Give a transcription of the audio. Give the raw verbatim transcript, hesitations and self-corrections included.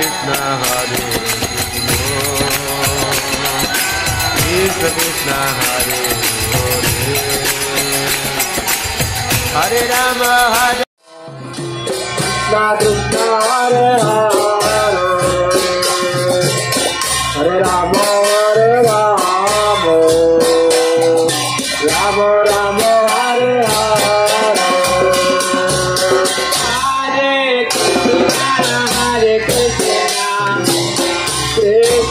Krishna, Hare Krishna, Krishna Krishna, Hare Hare, Hare Rama, Hare Krishna Krishna, Hare Hare.